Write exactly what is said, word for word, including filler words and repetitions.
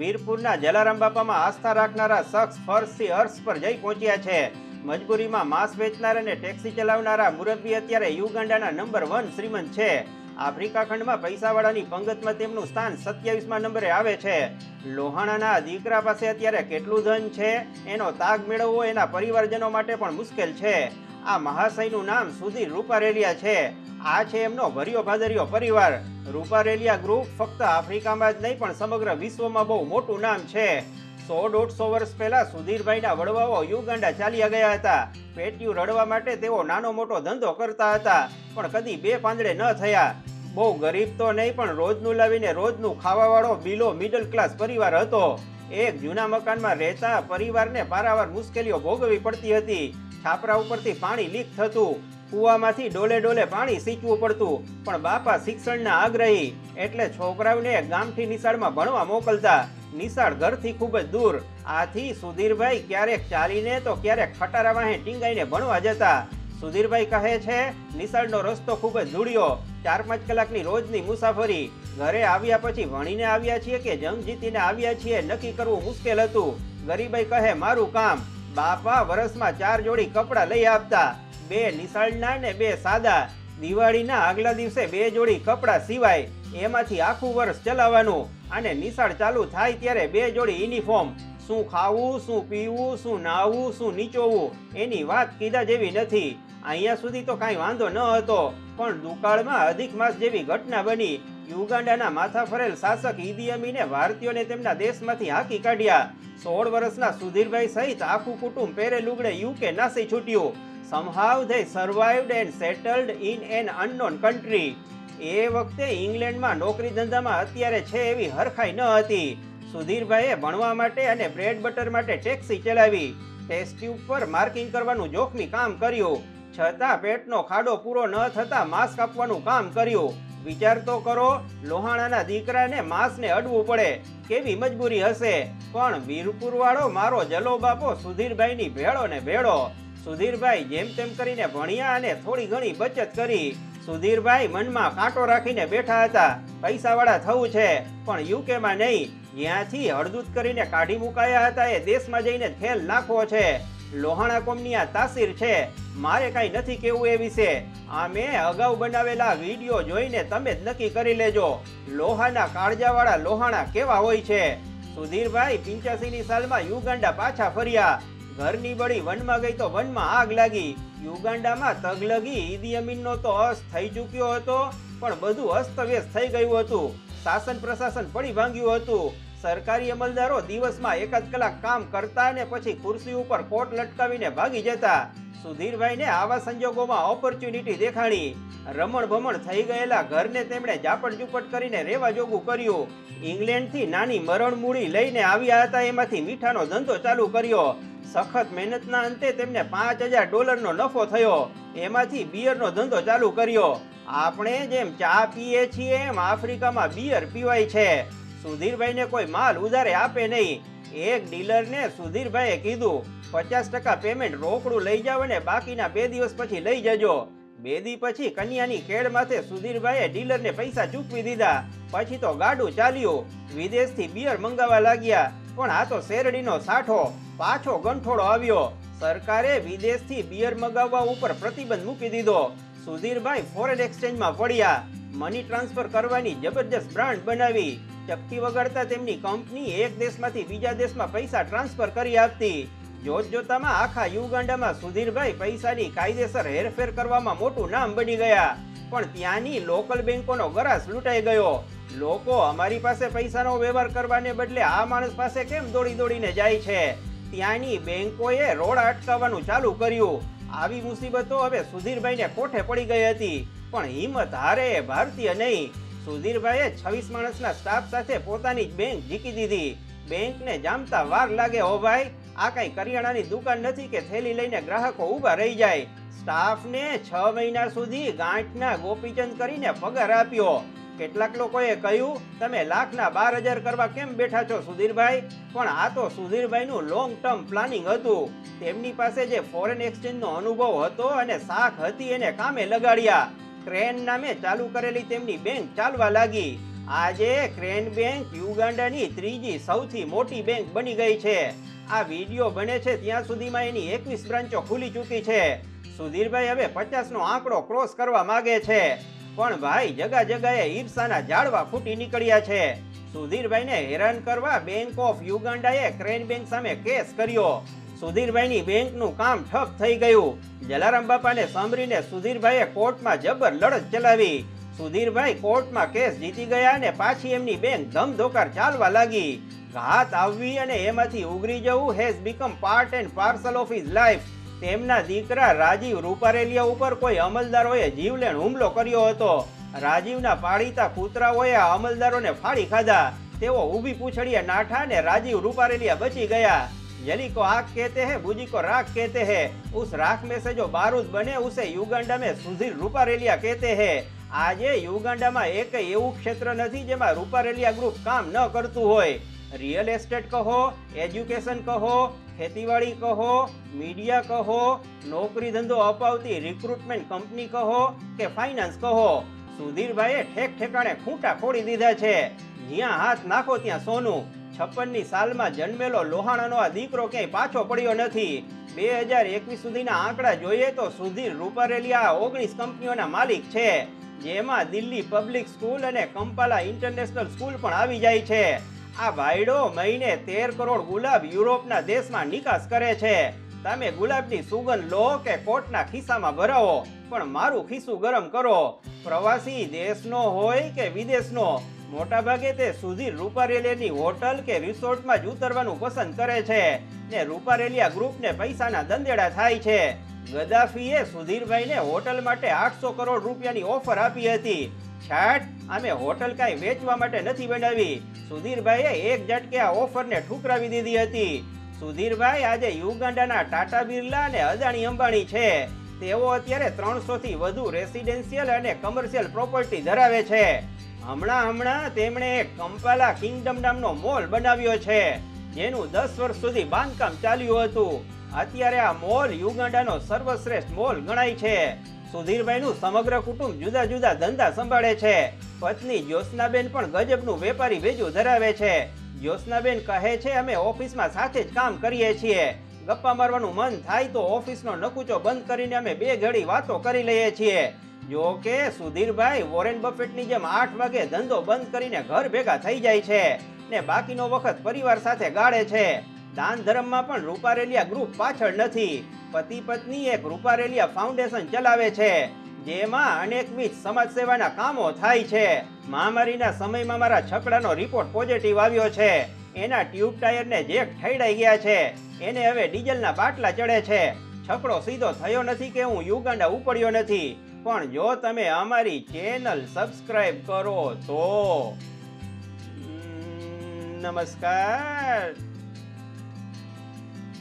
વીરપુરના જલારામ બાપામાં આસ્થા રાખનારા શખ્સ ફર્શથી અર્શ પર જઈ પહોંચ્યા છે। મજબૂરીમાં માંસ વેચનાર અને ટેક્સી ચલાવનારા મુરબ્બી અત્યારે યુગાન્ડાના નંબર વન શ્રીમંત છે। આફ્રિકા ખંડમાં પૈસાવાળાની પંગતમાં તેમનું સ્થાન સત્યાવીસમાં નંબરે આવે છે। લોહાણાના દીકરા પાસે અત્યારે કેટલું ધન છે એનો તાગ મેળવવો એના પરિવારજનો માટે પણ મુશ્કેલ છે। આ મહાશયનું નામ સુધીર રૂપારેલિયા છે। આ છે એમનો ભર્યો ભાદર્યો પરિવાર। રૂપારેલિયા ગ્રુપ ફક્ત આફ્રિકામાં જ નહીં પણ સમગ્ર વિશ્વમાં બહુ મોટું નામ છે। સો દોઢસો વર્ષ પહેલા સુધીરભાઈના વડવાઓ યુગાન્ડા ચાલ્યા ગયા હતા। પેટ્યું રડવા માટે તેઓ નાનો મોટો ધંધો કરતા હતા પણ કદી બે પાંદડે ન થયા। બહુ ગરીબ તો નહીં પણ રોજનું લાવીને રોજનું ખાવાવાળો બિલો મિડલ ક્લાસ પરિવાર હતો। એક જૂના મકાનમાં રહેતા પરિવારને પારાવાર મુશ્કેલીઓ ભોગવવી પડતી હતી। છાપરા ઉપરથી પાણી લીક થતું, કુવામાંથી ડોલે ડોલે પાણી સિંચવું પડતું, પણ બાપા શિક્ષણના આગ્રહી એટલે છોકરાઓને ગામથી નિશાળમાં ભણવા મોકલતા। નિશાળ ઘરથી ખૂબ જ દૂર, આથી સુધીરભાઈ ક્યારેક ચાલીને તો ક્યારેક ખટારા વાહે ટીંગાઈને ભણવા જતા। સુધીરભાઈ કહે છે, નિશાળનો રસ્તો ખૂબ જ ધૂળ્યો, ચાર પાંચ કલાકની રોજની મુસાફરી। ઘરે આવ્યા પછી ભણીને આવ્યા છીએ કે જંગ જીતીને આવ્યા છીએ નક્કી કરવું મુશ્કેલ હતું। ગરીબાઈ કહે, મારું કામ। બાપા વરસમાં ચાર જોડી કપડાં લઈ આપતા, બે નિશાળના ને બે સાદા। દિવાળીના આગલા દિવસે બે જોડી કપડાં સિવાય એમાંથી આખું વર્ષ ચલાવવાનું, અને નિશાળ ચાલુ થાય ત્યારે બે જોડી યુનિફોર્મ। શું ખાવું, શું પીવું, શું નાહવું, શું નીચોવું એની વાત કીધા જેવી નથી। અહીંયા સુધી તો કાંઈ વાંધો ન હતો, પણ દુકાળમાં અધિક માસ જેવી ઘટના બની। યુગાન્ડાના માથા ફરેલ શાસક ઈદી અમીને ભારતીયોને તેમના દેશમાંથી હાંકી કાઢ્યા। સોળ વર્ષના સુધીરભાઈ સહિત આખું કુટુંબ પેરે લુગડે યુકે નાસી છૂટ્યું। Somehow they survived and settled in an unknown country. એ વખતે ઇંગ્લેન્ડમાં નોકરી ધંધામાં અત્યારે છે એવી હરખાઈ ન હતી। સુધીરભાઈએ ભણવા માટે અને બ્રેડ બટર માટે ટેક્સી ચલાવી, ટેસ્ટ ટ્યુબ પર માર્કિંગ કરવાનું જોખમી કામ કર્યું, છતાં પેટનો ખાડો પૂરો ન થતાં માંસ કાપવાનું કામ કર્યું। વિચાર તો કરો, લોહાણાના દીકરાને માંસને અડવું પડે, કેવી મજબૂરી હશે। પણ વીરપુરવાળો મારો જલો બાપો સુધીરભાઈની ભેળો ને ભેળો। સુધીરભાઈ જેમ તેમ કરીને ભણ્યા અને થોડી ઘણી બચત કરી। સુધીરભાઈ મનમાં કાંટો રાખીને બેઠા હતા, પૈસાવાળા થવું છે, પણ યુકેમાં નહીં, જ્યાંથી હળદૂત કરીને કાઢી મુકાયા હતા એ દેશમાં જઈને ખેલ નાખવો છે। લોહાણા કોમની આ તાસીર છે, મારે કાંઈ નથી કહેવું એ વિશે। આ મેં અગાઉ બનાવેલા વિડીયો જોઈને તમે જ નક્કી કરી લેજો, લોહાના કાળજાવાળા લોહાણા કેવા હોય છે। સુધીરભાઈ પંચ્યાસીની સાલમાં યુગાન્ડા પાછા ફર્યા। ઘરની બળી વનમાં ગઈ તો વનમાં આગ લાગી। યુગાન્ડામાં તગલગી ઈદી અમીનનો તો અસ્ત થઈ ચૂક્યો હતો, પણ બધું અસ્તવ્યસ્ત થઈ ગયું હતું। શાસન પ્રશાસન પડી ભાંગ્યું હતું। સરકારી અમલદારો દિવસમાં એકાદ કલાક કામ કરતા અને પછી ખુરશી ઉપર કોટ લટકાવીને ભાગી જતા। સુધીરભાઈને આવા સંજોગોમાં ઓપોર્ચ્યુનિટી દેખાણી। રમણ ભમણ થઈ ગયેલા ઘરને તેમણે ઝાપટ ઝૂપટ કરીને રહેવા જોગું કર્યું। ઇંગ્લેન્ડથી નાની મરણ મૂડી લઈને આવ્યા હતા, એમાંથી મીઠાનો ધંધો ચાલુ કર્યો। સખત મહેનતના અંતે તેમને પાંચ હજાર ડોલરનો નફો થયો, એમાંથી બિયરનો ધંધો ચાલુ કર્યો। આપણે જેમ ચા પીએ છીએ એમ આફ્રિકામાં બિયર પીવાય છે। સુધીરભાઈને કોઈ માલ ઉધારે આપે નહીં। એક ડીલરને સુધીરભાઈએ કીધું, પચાસ ટકા પેમેન્ટ રોકડું લઈ જાવ અને બાકીના બે દિવસ પછી લઈ જજો। બે દી પછી કન્યાની કેડ માથે સુધીરભાઈએ ડીલરને પૈસા ચૂકવી દીધા। પછી તો ગાડું ચાલ્યું, વિદેશથી બિયર મંગાવવા લાગ્યા, પણ આ તો શેરડીનો સાઠો। પાછો ગંઠોળો આવ્યો, સરકારે વિદેશથી બિયર મગાવવા ઉપર પ્રતિબંધ મૂકી દીધો। સુધીરભાઈ ફોરેન એક્સચેન્જમાં પડ્યા, મની ટ્રાન્સફર કરવાની જબરજસ્ત બ્રાન્ડ બનાવી। ચપટી વગાડતા તેમની કંપની એક દેશમાંથી બીજા દેશમાં પૈસા ટ્રાન્સફર કરી આપતી। જોતજોતામાં આખા યુગાન્ડામાં સુધીરભાઈ પૈસાની કાયદેસર હેરફેર કરવામાં મોટું નામ બની ગયા, પણ ત્યાંની લોકલ બેંકોનો ગરાસ લૂંટાઈ ગયો। લોકો અમારી પાસે પૈસાનો વ્યવહાર કરવાને બદલે આ માણસ પાસે કેમ દોડી દોડીને જાય છે? ત્યાંની બેંકોએ રોડ અટકાવવાનું ચાલુ કર્યું। આવી મુસીબતો હવે સુધીરભાઈને કોઠે પડી ગઈ હતી, પણ હિંમત હારે ભારતીય નહીં। સુધીરભાઈએ છવ્વીસ માણસના સ્ટાફ સાથે પોતાની જ બેંક ઝીકી દીધી। બેંકને જામતા વાર લાગે હો ભાઈ, આ કાંઈ કરિયાણાની દુકાન નથી કે થેલી લઈને ગ્રાહકો ઊભા રહી જાય। સ્ટાફને છ મહિના સુધી ગાંઠના ગોપીચંદ કરીને પગાર આપ્યો। કેટલાક લોકોએ કહ્યું, તમે લાખના બાર હજાર કરવા કેમ બેઠા છો સુધીરભાઈ? પણ આ તો સુધીરભાઈનું લોંગ ટર્મ પ્લાનિંગ હતું। તેમની પાસે જે ફોરેન એક્સચેન્જનો અનુભવ હતો અને શાખ હતી એને કામે લગાડ્યા। ક્રેન નામે ચાલુ કરેલી તેમની બેંક ચાલવા લાગી। આજે ક્રેન બેંક યુગાન્ડાની ત્રીજી સૌથી મોટી બેંક બની ગઈ છે। આ વિડિયો બને છે ત્યાં સુધીમાં એની એકવીસ બ્રાન્ચો ખુલી ચૂકી છે। સુધીરભાઈ હવે પચાસ નો આંકડો ક્રોસ કરવા માંગે છે, પણ ભાઈ જગા જગાએ ઈર્ષાના ઝાડવા ફૂટી નીકળ્યા છે। સુધીરભાઈને હેરાન કરવા બેંક ઓફ યુગાન્ડાએ ક્રેન બેંક સામે કેસ કર્યો। સુધીરભાઈની બેંકનું કામ ઠપ થઈ ગયું। જલારામ બાપાને સાંભળીને સુધીરભાઈએ કોર્ટમાં જબર લડત ચલાવી। સુધીરભાઈ કોર્ટમાં કેસ જીતી ગયા અને પાછી એમની બેંક ધમધોકાર ચાલવા લાગી। ઘાત આવવી અને એમાંથી ઉગરી જવું has become part and parcel of his life. તેમના દીકરા રાજીવ રૂપારેલિયા ઉપર કોઈ અમલદારોએ જીવલેણ હુમલો કર્યો હતો। રાજીવના પાળીતા કૂતરાઓએ આ અમલદારોને ફાડી ખાધા। તેઓ ઊભી પૂંછડીએ નાઠા ને રાજીવ રૂપારેલિયા બચી ગયા। जली को आग कहते हैं, बुजी को राख कहते हैं। उस राख में से जो बारूद बने उसे युगांडा में सुधीर रूपारेलिया कहते हैं। आज युगांडा में एक एवं क्षेत्र नहीं जेमा रूपारेलिया ग्रुप काम न करतु होय। रियल एस्टेट कहो, एज्युकेशन कहो, खेतीवाड़ी कहो, मीडिया कहो, नौकरी धंधो अपावती रिक्रूटमेंट कंपनी कहो के फाइनांस कहो, सुधीर भाई ठेक ठेकाणे खूंटा फोड़ी दीधा छे। ज्यां हाथ नाखो त्यां सोनू। छप्पननी सालमां जन्मेलो लोहाणानो आ दीकरो क्यांय पाछो पड्यो नथी। બે હજાર એકવીસ સુધીના આંકડા જોઈએ તો સુધીર રૂપારેલિયા ઓગણીસ કંપનીઓના માલિક છે, જેમાં દિલ્હી પબ્લિક સ્કૂલ અને કંપાલા ઇન્ટરનેશનલ સ્કૂલ પણ આવી જાય છે। આ ભાઈડો મહિને તેર કરોડ ગુલાબ યુરોપના દેશમાં નિકાસ કરે છે। તમે ગુલાબની સુગંધ લો કે કોટના ખિસ્સામાં ભરાવો, પણ મારું ખિસ્સું ગરમ કરો। પ્રવાસી દેશનો હોય કે વિદેશનો, मोटा भागे ते सुधीर रूपारेलियानी होटल के रिसोर्ट में ज उतरवानु पसंद करे छे ने रूपारेलिया ग्रुप ने पैसा ना दंदेड़ा थाय छे। गदाफीए सुधीर भाई ने होटल माटे आठ सौ करोड़ रूपियानी ऑफर आपी हती। छाट आमे होटल काई वेचवा माटे नथी बनावी। सुधीर भाईए एक झटके आ ऑफर ने ठुकरावी दीधी हती। सुधीर भाई आजे युगांडाना टाटा बिरला अने अदाणी अंबाणी छे। तेओ अत्यारे ત્રણસો थी वधु रेसिडेंशियल अने कमर्शियल प्रोपर्टी धरावे छे। હમણાં હમણાં તેમણે એક કંપાલા કિંગડમ નામનો મોલ બનાવ્યો છે, જેનું દસ વર્ષ સુધી બાંધકામ ચાલ્યું હતું। અત્યારે આ મોલ યુગાન્ડાનો સર્વશ્રેષ્ઠ મોલ ગણાય છે। સુધીરભાઈનું સમગ્ર કુટુંબ જુદા જુદા ધંધા સંભાળે છે। પત્ની જ્યોત્સનાબેન પણ ગજબનું વેપારી વેજું ધરાવે છે। જ્યોત્સનાબેન કહે છે, અમે ઓફિસમાં સાથે જ કામ કરીએ છીએ। ગપ્પા મારવાનું મન થાય તો ઓફિસનો નકુચો બંધ કરીને અમે બે ઘડી વાતો કરી લઈએ છીએ। जो के सुधीर भाई वोरेन बफेटनी जेम आठ वागे धंधो बंद करीने घर भेगा थई जाय छे ने बाकीनो वखत परिवार साथे गाळे छे। दान धर्म मां पण रूपारेलिया ग्रुप पाछळ नथी। पति पत्नी एक रूपारेलिया फाउंडेशन चलावे छे, जेमां अनेकविध समाज सेवाना कामो थाय छे। महामारीना समयमां मारा छकडानो रिपोर्ट पॉजिटिव आव्यो छे। एना ट्यूब टायर ने जेक ठईडाई गया छे। एने हवे डीजलना बाटला चढ़े छे। छकड़ो सीधो थयो नथी के हूँ युगांडा उपड्यो नथी। પણ જો તમે અમારી ચેનલ સબસ્ક્રાઇબ કરો તો। નમસ્કાર।